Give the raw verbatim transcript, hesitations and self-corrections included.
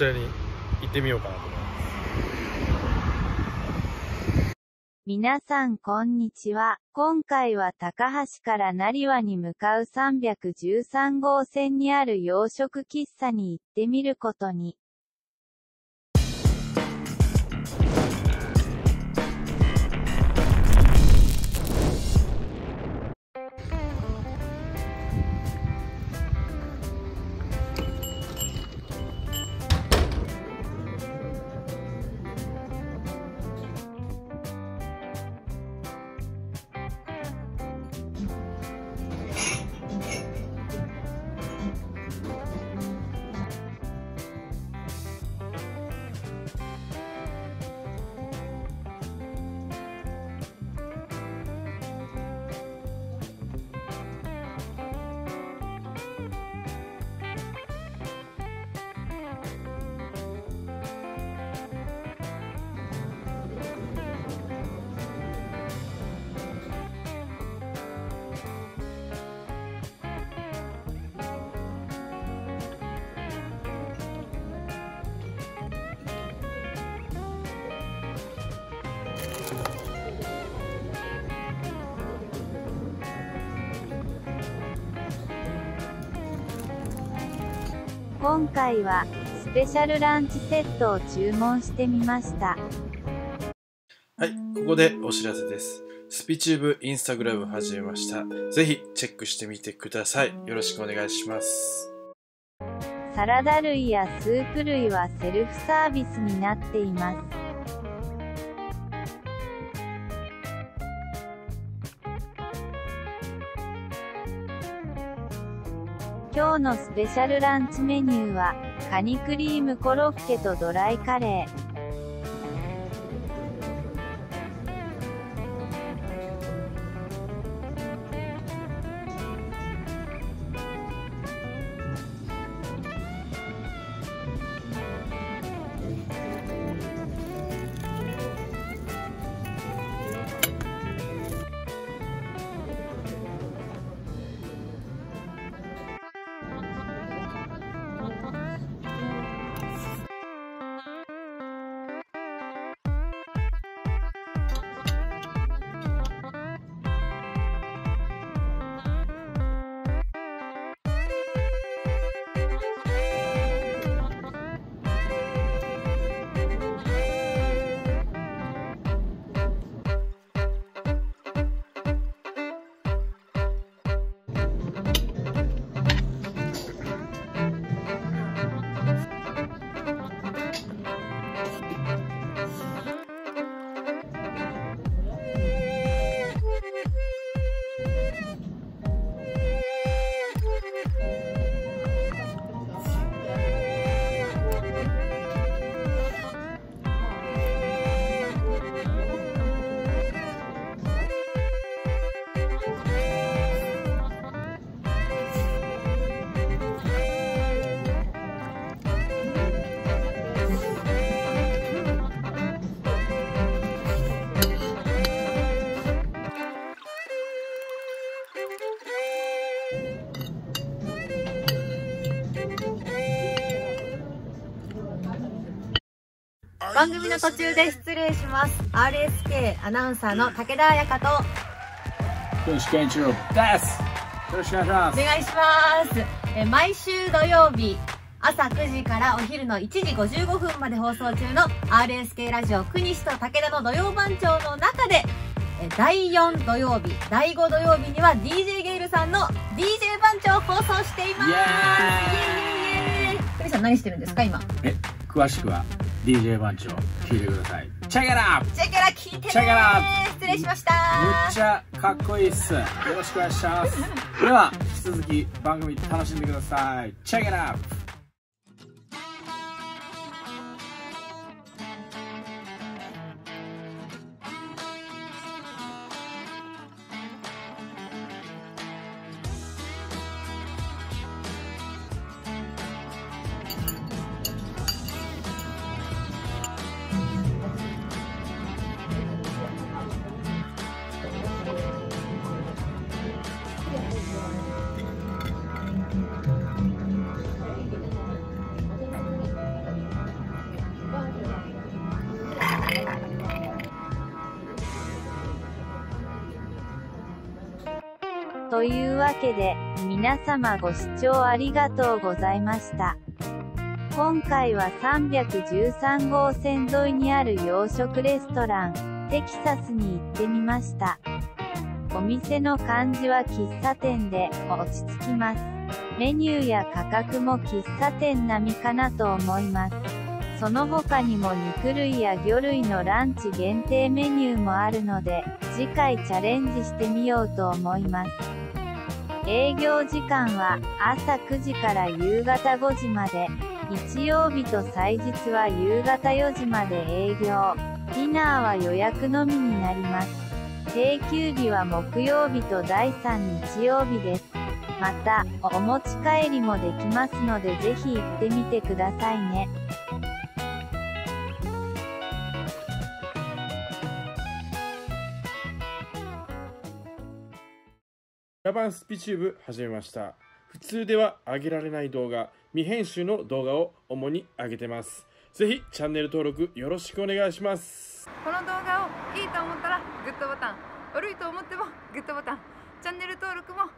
ちらに行ってみようかなと思います。皆さんこんにちは。今回は高橋から成羽に向かうさんびゃくじゅうさんごうせんにある洋食喫茶に行ってみることに。今回はスペシャルランチセットを注文してみました。はい、ここでお知らせです。スピチューブインスタグラム始めました。ぜひチェックしてみてください。よろしくお願いします。サラダ類やスープ類はセルフサービスになっています。今日のスペシャルランチメニューはカニクリームコロッケとドライカレー。番組の途中で失礼します。 アールエスケー アナウンサーの武田彩香と広志健一郎です。よろしくお願いします。お願いします。え毎週土曜日朝くじからお昼のいちじごじゅうごふんまで放送中の アールエスケー ラジオ国西と武田の土曜番長の中で、えだいよん土曜日だいご土曜日には ディージェー ゲイルさんの ディージェー 番長を放送しています。イエーイイエーイイエーイ。クリさん何してるんですか今？え詳しくはディージェー 番長聞いてください。チャゲラチャゲラ聞いてねー。失礼しました。むっちゃかっこいいっす。よろしくお願いします。では引き続き番組楽しんでください。チャゲラ。というわけで、皆様ご視聴ありがとうございました。今回はさんびゃくじゅうさんごう線沿いにある洋食レストラン、テキサスに行ってみました。お店の感じは喫茶店で、落ち着きます。メニューや価格も喫茶店並みかなと思います。その他にも肉類や魚類のランチ限定メニューもあるので、次回チャレンジしてみようと思います。営業時間は朝くじから夕方ごじまで、日曜日と祭日は夕方よじまで営業、ディナーは予約のみになります。定休日は木曜日とだいさんにち曜日です。また、お持ち帰りもできますのでぜひ行ってみてくださいね。裏番スピチューブ始めました。普通では上げられない動画、未編集の動画を主に上げてます。ぜひチャンネル登録よろしくお願いします。この動画をいいと思ったらグッドボタン、悪いと思ってもグッドボタン、チャンネル登録も